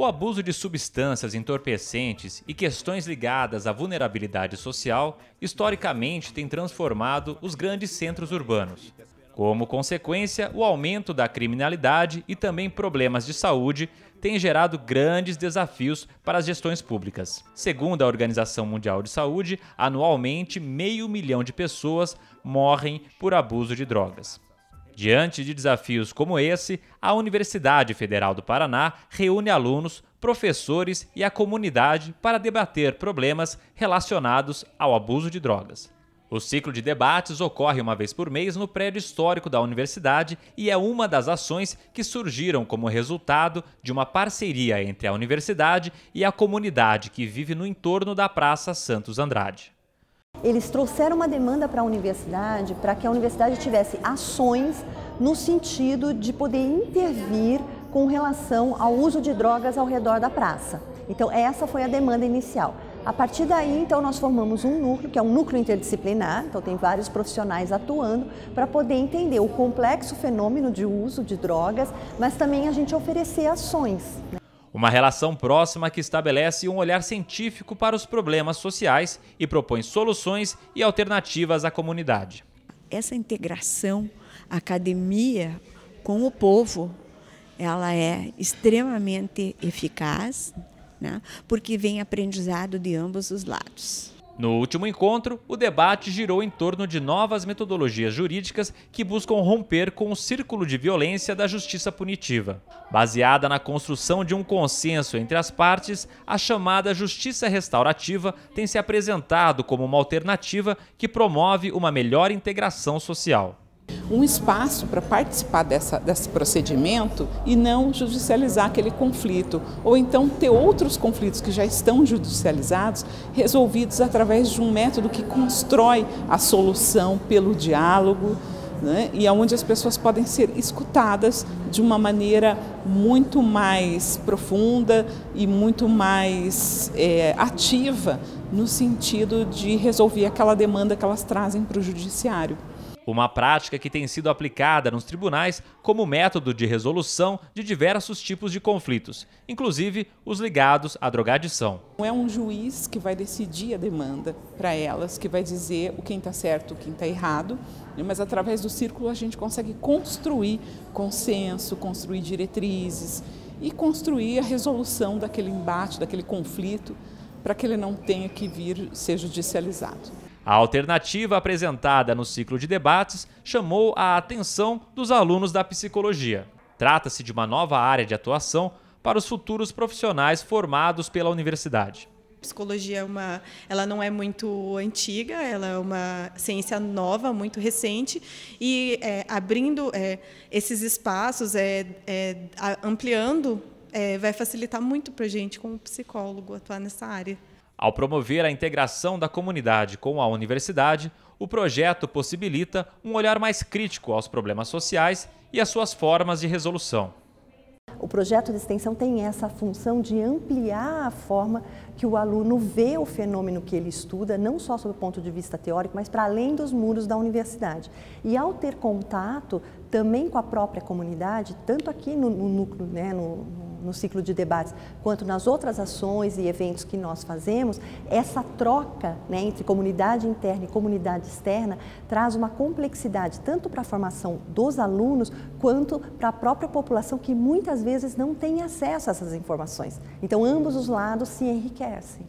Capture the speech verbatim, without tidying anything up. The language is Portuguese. O abuso de substâncias entorpecentes e questões ligadas à vulnerabilidade social, historicamente, tem transformado os grandes centros urbanos. Como consequência, o aumento da criminalidade e também problemas de saúde tem gerado grandes desafios para as gestões públicas. Segundo a Organização Mundial de Saúde, anualmente meio milhão de pessoas morrem por abuso de drogas. Diante de desafios como esse, a Universidade Federal do Paraná reúne alunos, professores e a comunidade para debater problemas relacionados ao abuso de drogas. O ciclo de debates ocorre uma vez por mês no prédio histórico da universidade e é uma das ações que surgiram como resultado de uma parceria entre a universidade e a comunidade que vive no entorno da Praça Santos Andrade. Eles trouxeram uma demanda para a universidade, para que a universidade tivesse ações no sentido de poder intervir com relação ao uso de drogas ao redor da praça. Então essa foi a demanda inicial. A partir daí, então, nós formamos um núcleo, que é um núcleo interdisciplinar, então tem vários profissionais atuando para poder entender o complexo fenômeno de uso de drogas, mas também a gente oferecer ações, né? Uma relação próxima que estabelece um olhar científico para os problemas sociais e propõe soluções e alternativas à comunidade. Essa integração academia com o povo, ela é extremamente eficaz, né? Porque vem aprendizado de ambos os lados. No último encontro, o debate girou em torno de novas metodologias jurídicas que buscam romper com o círculo de violência da justiça punitiva. Baseada na construção de um consenso entre as partes, a chamada justiça restaurativa tem se apresentado como uma alternativa que promove uma melhor integração social. Um espaço para participar dessa, desse procedimento e não judicializar aquele conflito, ou então ter outros conflitos que já estão judicializados, resolvidos através de um método que constrói a solução pelo diálogo, né, e onde as pessoas podem ser escutadas de uma maneira muito mais profunda e muito mais é, ativa, no sentido de resolver aquela demanda que elas trazem para o judiciário. Uma prática que tem sido aplicada nos tribunais como método de resolução de diversos tipos de conflitos, inclusive os ligados à drogadição. É um juiz que vai decidir a demanda para elas, que vai dizer o quem está certo, o quem está errado, mas através do círculo a gente consegue construir consenso, construir diretrizes e construir a resolução daquele embate, daquele conflito, para que ele não tenha que vir ser judicializado. A alternativa apresentada no ciclo de debates chamou a atenção dos alunos da psicologia. Trata-se de uma nova área de atuação para os futuros profissionais formados pela universidade. A psicologia é uma, ela não é muito antiga, ela é uma ciência nova, muito recente, e é, abrindo é, esses espaços, é, é, ampliando, é, vai facilitar muito para a gente, como psicólogo, atuar nessa área. Ao promover a integração da comunidade com a universidade, o projeto possibilita um olhar mais crítico aos problemas sociais e às suas formas de resolução. O projeto de extensão tem essa função de ampliar a forma que o aluno vê o fenômeno que ele estuda, não só sob o ponto de vista teórico, mas para além dos muros da universidade. E ao ter contato também com a própria comunidade, tanto aqui no, no núcleo, né, no no ciclo de debates, quanto nas outras ações e eventos que nós fazemos, essa troca, né, entre comunidade interna e comunidade externa traz uma complexidade tanto para a formação dos alunos quanto para a própria população, que muitas vezes não tem acesso a essas informações. Então ambos os lados se enriquecem.